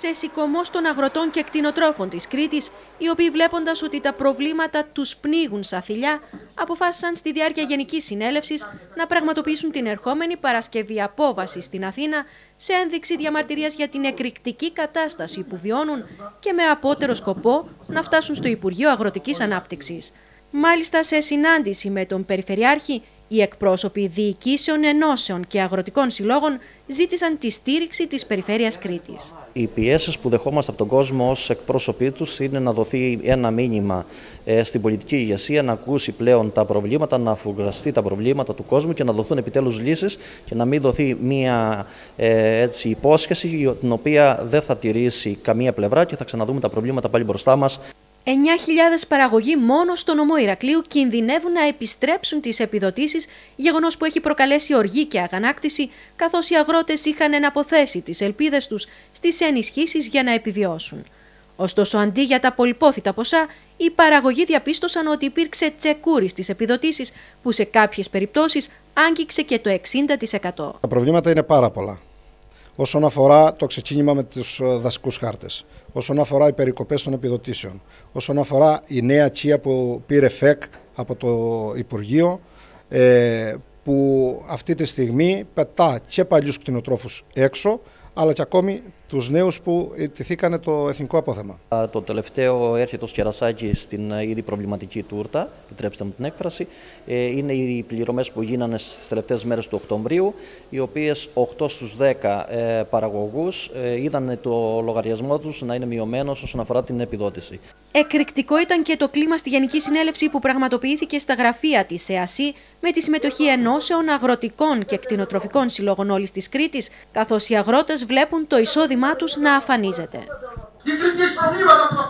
σε σηκωμό των αγροτών και κτηνοτρόφων της Κρήτης, οι οποίοι βλέποντας ότι τα προβλήματα τους πνίγουν σαν θηλιά, αποφάσισαν στη διάρκεια Γενικής Συνέλευσης να πραγματοποιήσουν την ερχόμενη Παρασκευή απόβαση στην Αθήνα σε ένδειξη διαμαρτυρίας για την εκρηκτική κατάσταση που βιώνουν και με απότερο σκοπό να φτάσουν στο Υπουργείο Αγροτικής Ανάπτυξης. Μάλιστα, σε συνάντηση με τον Περιφερειάρχη, οι εκπρόσωποι διοικήσεων, ενώσεων και αγροτικών συλλόγων ζήτησαν τη στήριξη της Περιφέρειας Κρήτης. Οι πιέσεις που δεχόμαστε από τον κόσμο ως εκπρόσωποι τους είναι να δοθεί ένα μήνυμα στην πολιτική ηγεσία, να ακούσει πλέον τα προβλήματα, να αφουγκραστεί τα προβλήματα του κόσμου και να δοθούν επιτέλους λύσεις και να μην δοθεί μία υπόσχεση την οποία δεν θα τηρήσει καμία πλευρά και θα ξαναδούμε τα προβλήματα πάλι μπροστά μας. 9.000 παραγωγοί μόνο στο νομό Ηρακλείου κινδυνεύουν να επιστρέψουν τις επιδοτήσεις, γεγονός που έχει προκαλέσει οργή και αγανάκτηση, καθώς οι αγρότες είχαν εναποθέσει τις ελπίδες τους στις ενισχύσεις για να επιβιώσουν. Ωστόσο, αντί για τα πολυπόθητα ποσά, οι παραγωγοί διαπίστωσαν ότι υπήρξε τσεκούρι στις επιδοτήσεις, που σε κάποιες περιπτώσεις άγγιξε και το 60%. Τα προβλήματα είναι πάρα πολλά. Όσον αφορά το ξεκίνημα με τους δασικούς χάρτες, όσον αφορά οι περικοπές των επιδοτήσεων, όσον αφορά η νέα τσία που πήρε ΦΕΚ από το Υπουργείο, που αυτή τη στιγμή πετά και παλιούς κτηνοτρόφους έξω, αλλά και ακόμη τους νέους που τηθήκανε το εθνικό απόθεμα. Το τελευταίο έρχεται ως κερασάκι στην ήδη προβληματική τούρτα, επιτρέψτε μου την έκφραση, είναι οι πληρωμές που γίνανε στις τελευταίες μέρες του Οκτωβρίου, οι οποίες 8 στους 10 παραγωγούς είδαν το λογαριασμό τους να είναι μειωμένος όσον αφορά την επιδότηση. Εκρηκτικό ήταν και το κλίμα στη Γενική Συνέλευση που πραγματοποιήθηκε στα γραφεία της ΕΑΣΥ με τη συμμετοχή ενώσεων αγροτικών και κτηνοτροφικών συλλόγων όλης της Κρήτης, καθώς οι αγρότες βλέπουν το εισόδημά τους να αφανίζεται. Η Κρήτη έχει προβλήματα από το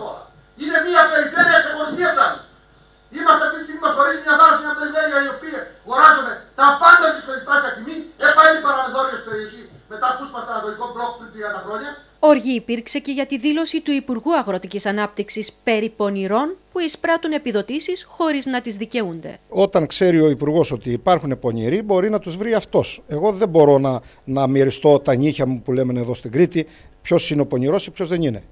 είναι μια περιφέρεια σε χωριστία φτάνει. Είμαστε αυτή τη στιγμή μας χωρίζει μια θάλασσα, μια περιφέρεια η οποία αγοράζουμε τα πάντα της προϋπάσια τιμή, επάει η παραμεθόρια στην περιοχή μετά πούσμα σε ανατολικό μπλοκ πριν 30 χρόνια. Οργή υπήρξε και για τη δήλωση του Υπουργού Αγροτικής Ανάπτυξης περί πονηρών που εισπράττουν επιδοτήσεις χωρίς να τις δικαιούνται. Όταν ξέρει ο Υπουργός ότι υπάρχουν πονηροί, μπορεί να τους βρει αυτός. Εγώ δεν μπορώ να μυριστώ τα νύχια μου που λέμε εδώ στην Κρήτη, ποιος είναι ο πονηρός ή ποιος δεν είναι.